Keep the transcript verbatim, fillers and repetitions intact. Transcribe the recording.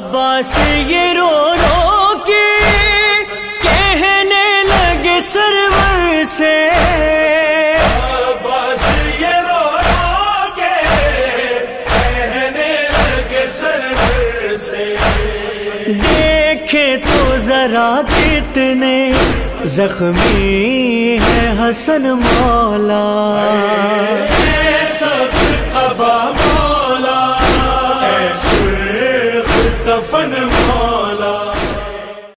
अब्बास ये रो रो के कहने लगे सरवर से, अब्बास ये रो रो के कहने लगे सरवर से, देखे तो जरा कितने जख्मी है हसन मौला।